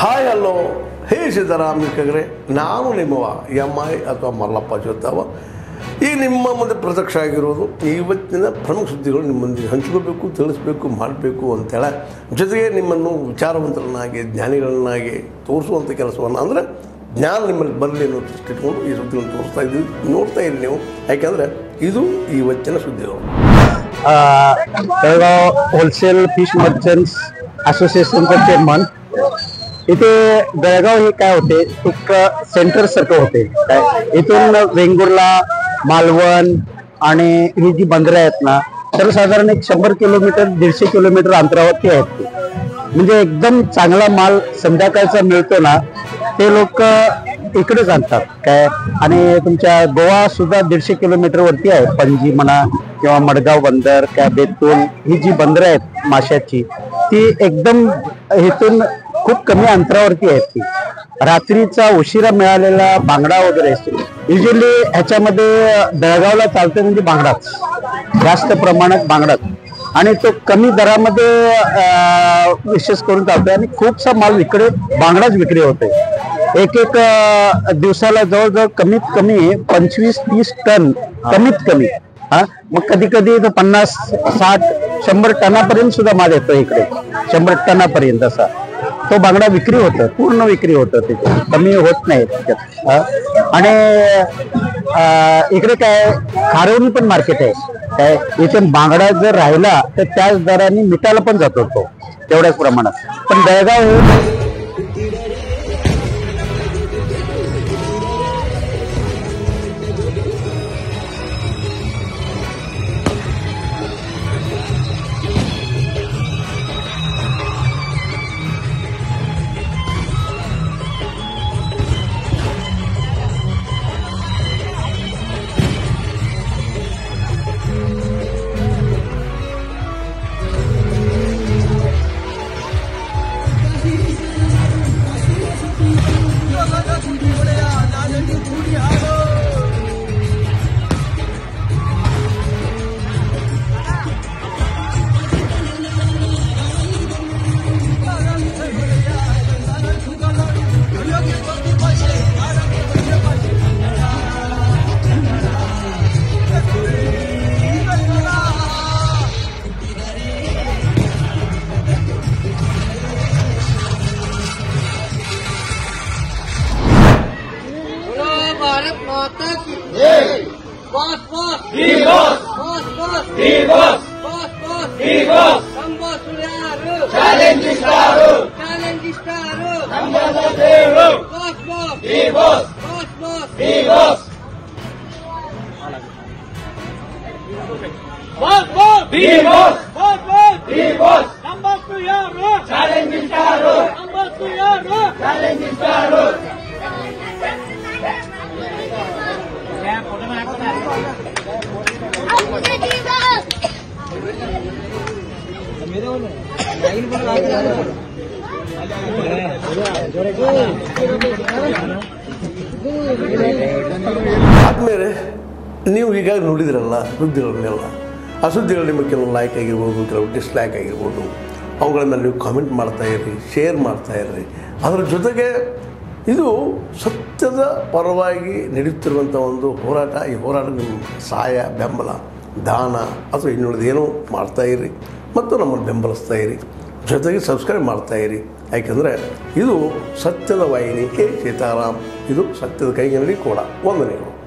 Hi hello ಹೇ ಸೀತಾರಾಮ್ ವೀಕ್ಷಕರೇ, ನಾನು ನಿಮ್ಮವ M I ಅಥವಾ ಮಲ್ಲಪ್ಪ ಜೋತಾವ. ಈ ನಿಮ್ಮ ಮುಂದೆ ಪ್ರತ್ಯಕ್ಷ ಆಗಿರೋದು ಇವತ್ತಿನ ಪ್ರಮುಖ ಸುದ್ದಿಗಳು ನಿಮ್ಮೊಂದಿಗೆ ಹಂಚ್ಕೋಬೇಕು, ತಿಳಿಸ್ಬೇಕು, ಮಾಡಬೇಕು ಅಂತೇಳಿ, ಜೊತೆಗೆ ನಿಮ್ಮನ್ನು ವಿಚಾರವಂತರನ್ನಾಗಿ ಜ್ಞಾನಿಗಳನ್ನಾಗಿ ತೋರಿಸುವಂಥ ಕೆಲಸವನ್ನು, ಅಂದರೆ ಜ್ಞಾನ ನಿಮ್ಮಲ್ಲಿ ಬರಲಿ ಅನ್ನೋ ದೃಷ್ಟಿಟ್ಕೊಂಡು ಈ ಸುದ್ದಿಗಳನ್ನು ತೋರಿಸ್ತಾ ಇದ್ದೀವಿ. ನೋಡ್ತಾ ಇರಿ ನೀವು, ಯಾಕೆಂದರೆ ಇದು ಇವತ್ತಿನ ಸುದ್ದಿಗಳು. बेळगाव होलसेल फिश मर्चंट्स असोसिएशनचा चेअरमन इथे बेळगाव हे काय होते एक सेंटर सर्कल होते. इथून वेंगुर्ला, मालवण आणि ही जी बंदरं आहेत ना, सर्वसाधारण एक 100 किलोमीटर 150 किलोमीटर अंतरावरती आहेत. म्हणजे एकदम चांगला माल संध्याकाळचा मिळतो ना, ते लोक इकडेच आणतात. काय आणि तुमच्या गोवा सुद्धा 150 किलोमीटर वरती आहे. पणजी म्हणा किंवा मडगाव बंदर, काय बेतूल, ही जी बंदरं आहेत माशाची, ती एकदम इथून खूप कमी अंतरावरती आहेत. ती रात्रीचा उशिरा मिळालेला बांगडा वगैरे युजली ह्याच्यामध्ये बेळगावला चालते, म्हणजे बांगडाच जास्त प्रमाणात बांगडाच, आणि तो कमी दरामध्ये विशेष करून चालतोय. आणि खूपसा माल इकडे बांगडाच विक्री होते. एक एक दिवसाला जवळजवळ कमीत कमी 25-30 टन कमीत कमी, हा मग कधी कधी 50-60-100 टनापर्यंत सुद्धा माल येतो इकडे. 100 टनापर्यंत असा तो बांगडा विक्री होतं, पूर्ण विक्री होतं, तिथे कमी होत नाही त्याच्यात. आणि इकडे काय खारवणी पण मार्केट आहे. काय इथे बांगडा जर राहिला तर त्याच दराने मिठाला पण जातो तो तेवढ्याच प्रमाणात. पण बेळगाव हे ಆದ್ಮೇಲೆ ನೀವು ಈಗಾಗಲೇ ನೋಡಿದ್ರಲ್ಲ ಸುದ್ದಿಗಳನ್ನೆಲ್ಲ. ಆ ಸುದ್ದಿಗಳು ನಿಮಗೆ ಕೆಲವು ಲೈಕ್ ಆಗಿರ್ಬೋದು, ಕೆಲವು ಡಿಸ್ಲೈಕ್ ಆಗಿರ್ಬೋದು, ಅವುಗಳನ್ನ ನೀವು ಕಾಮೆಂಟ್ ಮಾಡ್ತಾ ಇರ್ರಿ, ಶೇರ್ ಮಾಡ್ತಾ ಇರ್ರಿ. ಅದರ ಜೊತೆಗೆ ಇದು ಸತ್ಯದ ಪರವಾಗಿ ನಡೆಯುತ್ತಿರುವಂಥ ಒಂದು ಹೋರಾಟ. ಈ ಹೋರಾಟ ನಿಮ್ಮ ಸಹಾಯ, ಬೆಂಬಲ, ದಾನ ಅಥವಾ ಇನ್ನುಳಿದೇನೋ ಮಾಡ್ತಾ ಇರ್ರಿ ಮತ್ತು ನಮ್ಮನ್ನು ಬೆಂಬಲಿಸ್ತಾ ಇರಿ. ಜೊತೆಗೆ ಸಬ್ಸ್ಕ್ರೈಬ್ ಮಾಡ್ತಾ ಇರಿ. ಯಾಕೆಂದರೆ ಇದು ಸತ್ಯದ ವಾಹಿನಿ. ಹೇ ಸೀತಾರಾಮ್, ಇದು ಸತ್ಯದ ಕೈಯಲ್ಲಿ ಕೂಡ. ವಂದನೆಗಳು.